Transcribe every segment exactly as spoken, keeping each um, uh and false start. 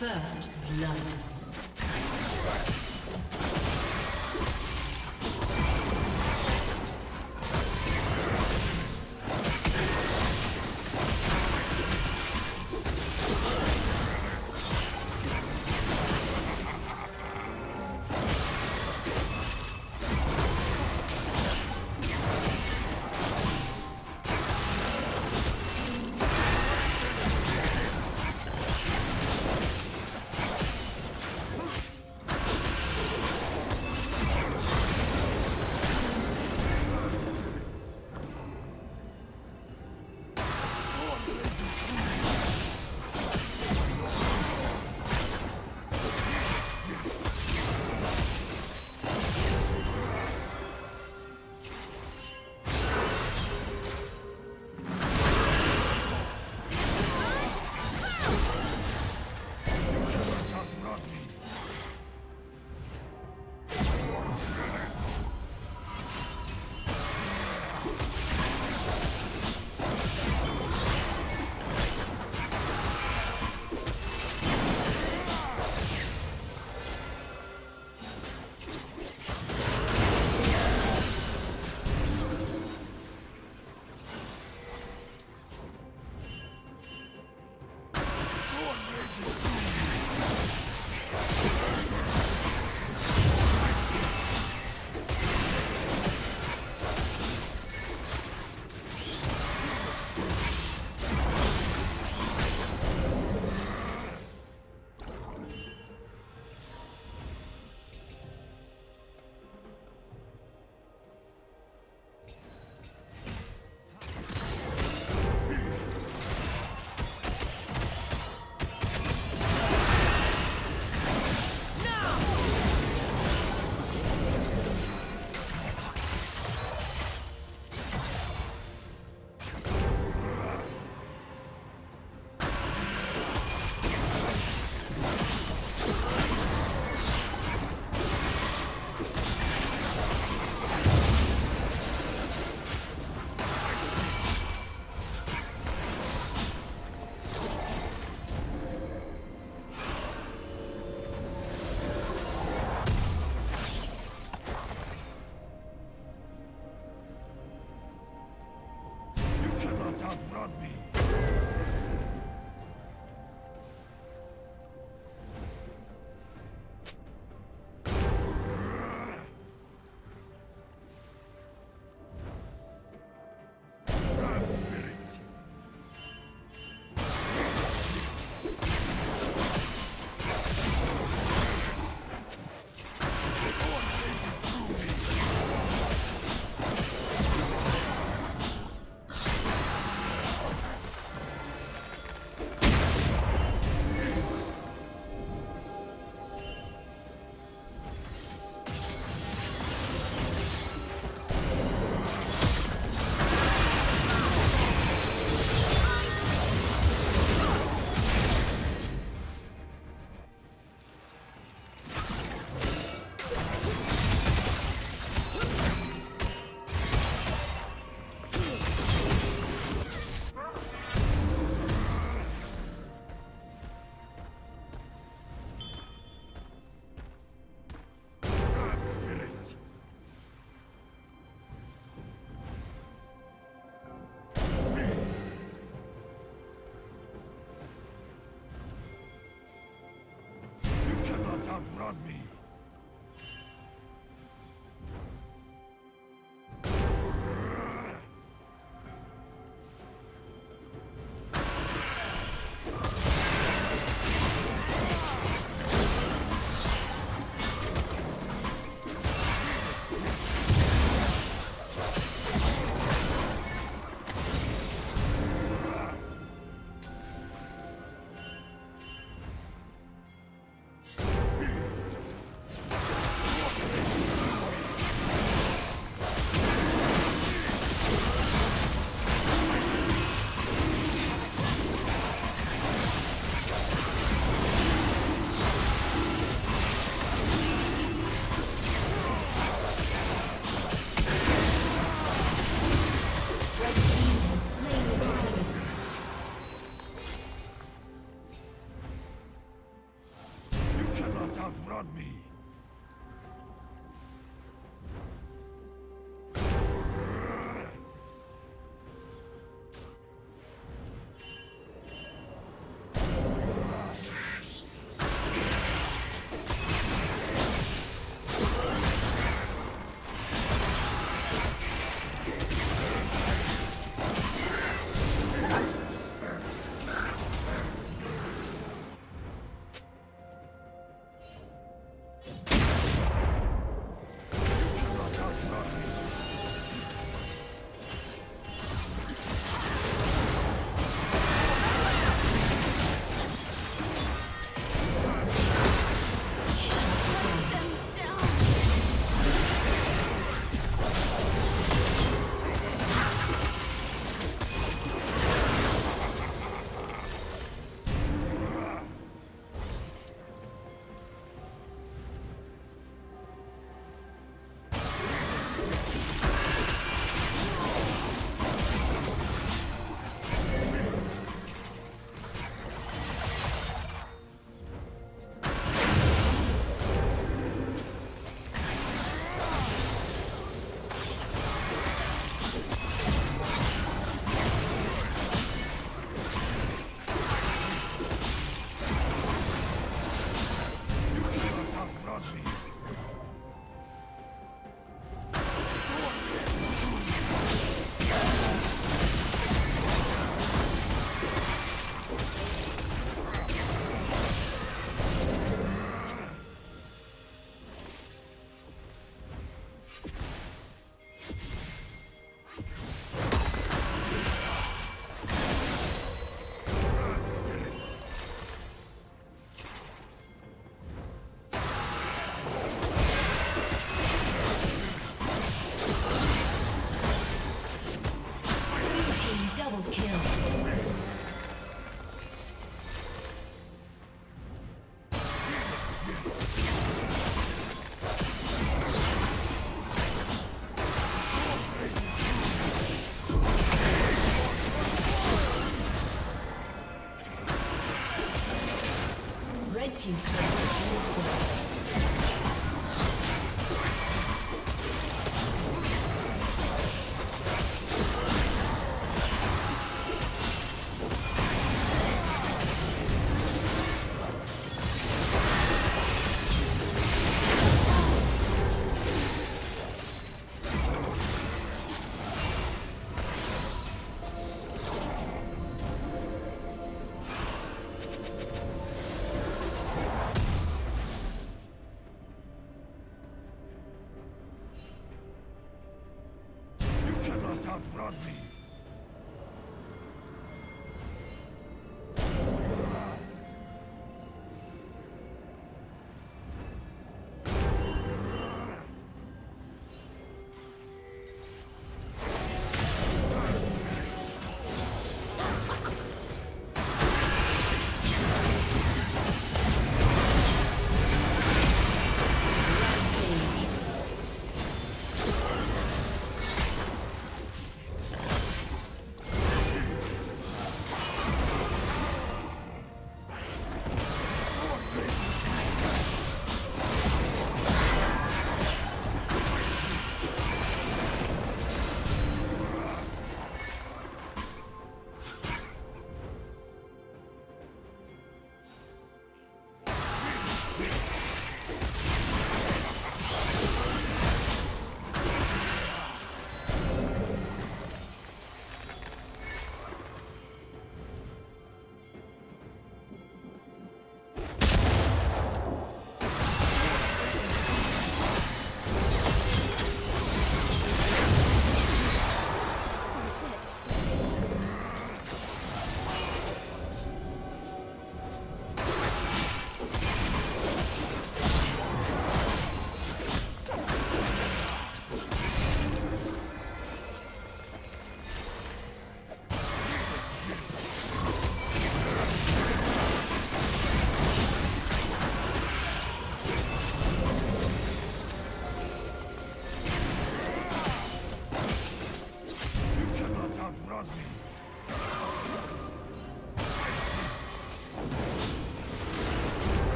First blood. Outrun me. on me! He's trying to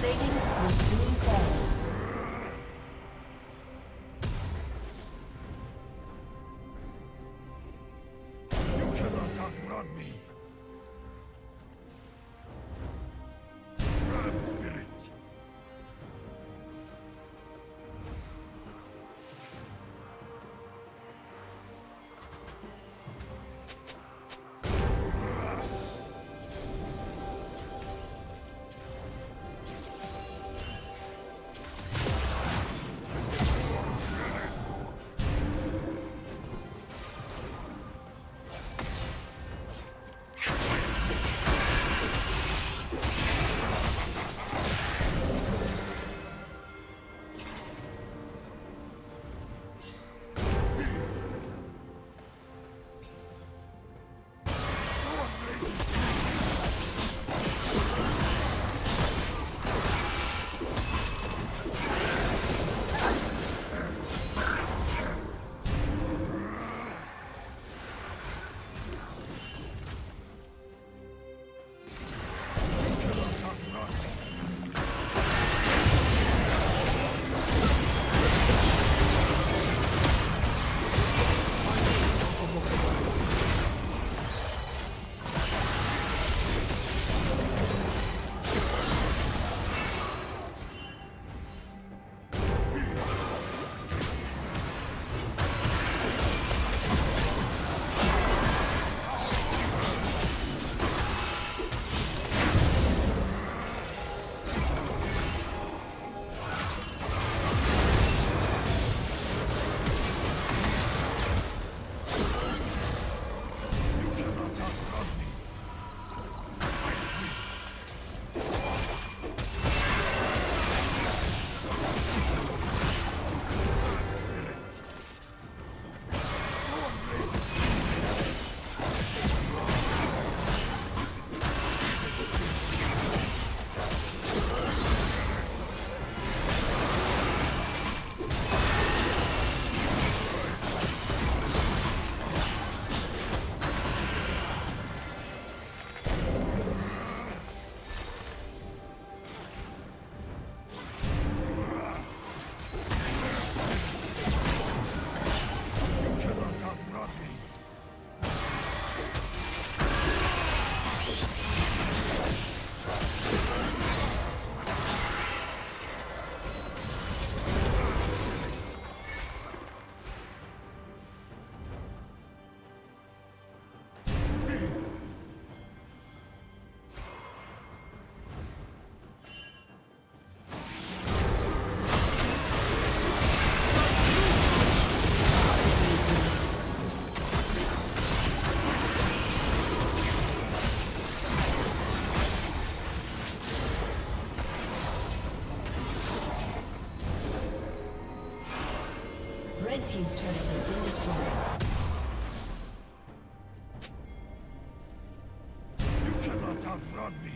plating will soon fall. Team's turret has been destroyed. You cannot outrun me.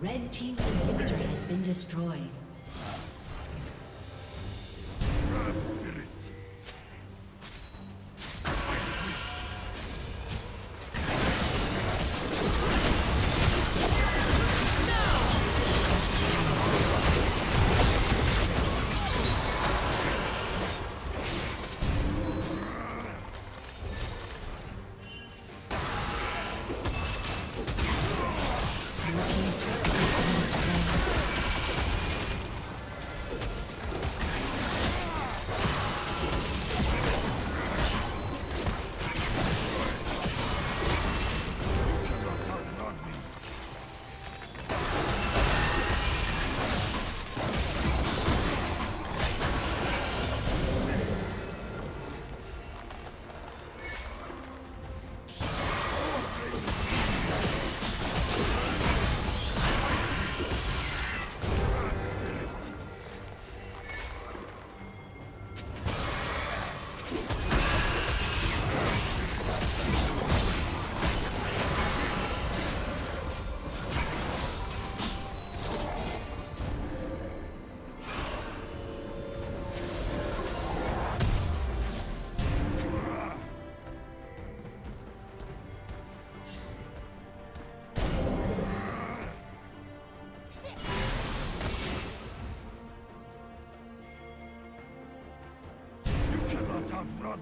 Red team's inhibitor has been destroyed. Red spirit. Run.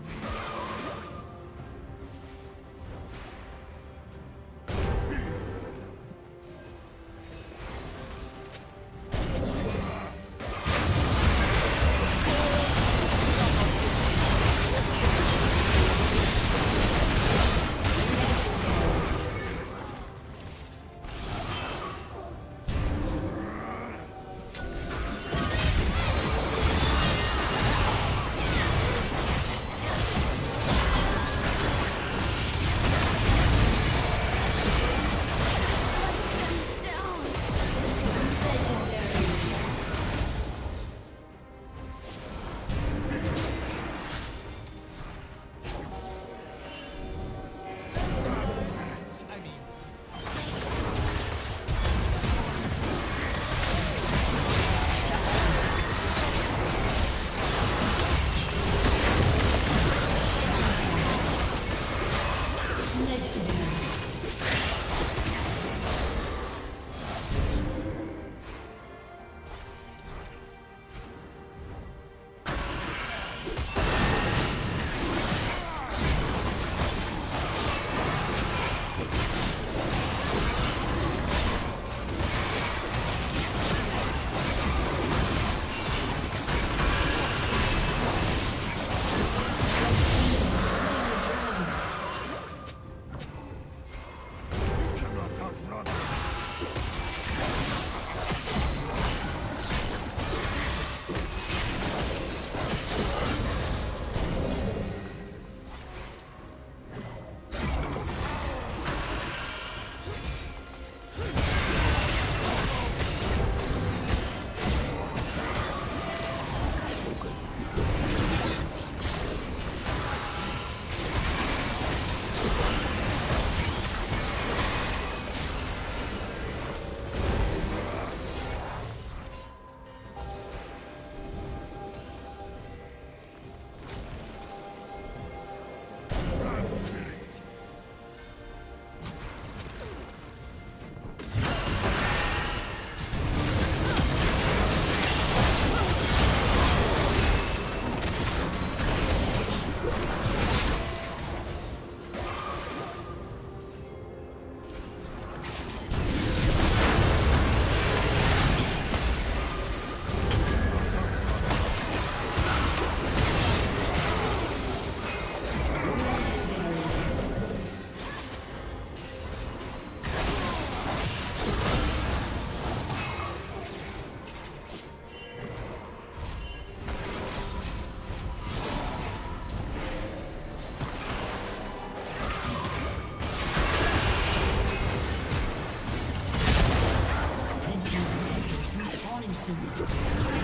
Thank you.